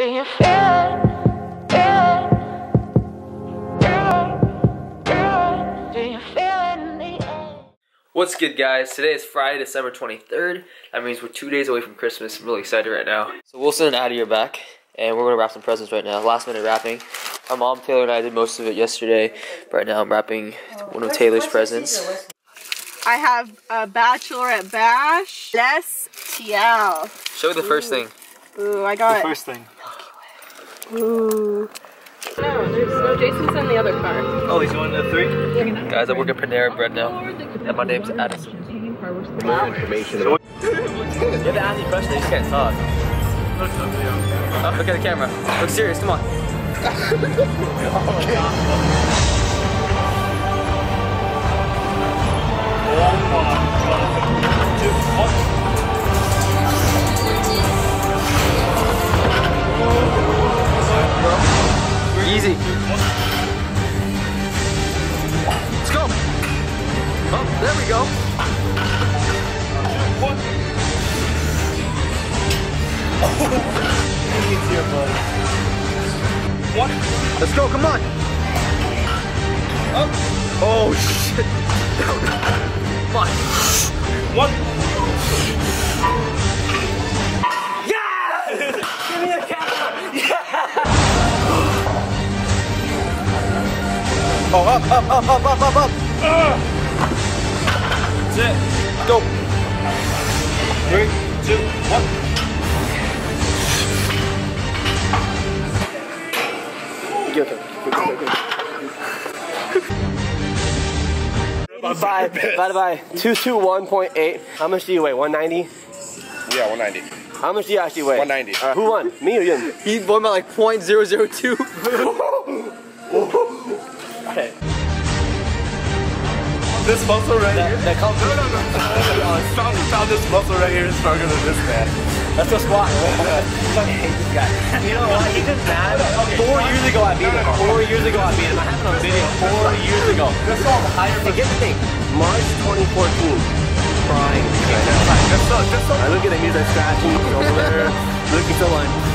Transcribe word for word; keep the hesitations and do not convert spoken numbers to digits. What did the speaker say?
Do you feel it? What's good, guys? Today is Friday, December twenty-third. That means we're two days away from Christmas. I'm really excited right now. So Wilson and Addie are back, and we're gonna wrap some presents right now. Last minute wrapping. My mom, Taylor, and I did most of it yesterday. Right now I'm wrapping one of Taylor's presents. I have a Bachelorette Bash. Les Tiel. Show the first thing. Ooh, I got it. The first thing. Ooh. No, there's no. Jason's in the other car. Oh, he's going to three? Yeah. Guys, I work at Panera Bread now. And my name's Adam. More information. You have to ask me questions, you just can't talk. Oh, look at the camera. Look serious, come on. Okay. Easy. Let's go. Oh, there we go. What? Let's go, come on. Oh, oh shit. Come on. What? Yeah! Give me a camera. Yeah! Oh, up, up, up, up, up, up, up. Uh. That's it. Go. Three, two, one. Get it. Bye, bye, bye. Two, two, one point eight. How much do you weigh? One ninety. Yeah, one ninety. How much do you actually weigh? One ninety. Uh, Who won? Me or you? He won by like point zero zero two. Okay. This muscle right that, here. That comes no, no, no. I found, found this muscle right here is stronger than this man. Let's go squat. I fucking hate this guy. You know what? He just mad. Okay, four years ago I beat him. No, no, no. Four years ago I beat him. I have it on video. Four years ago. That's all higher. Hey, get the thing. March twenty fourteen. Crying. Right now. That's all. That's all. I look at him. He's like scratching over there. Looking so like.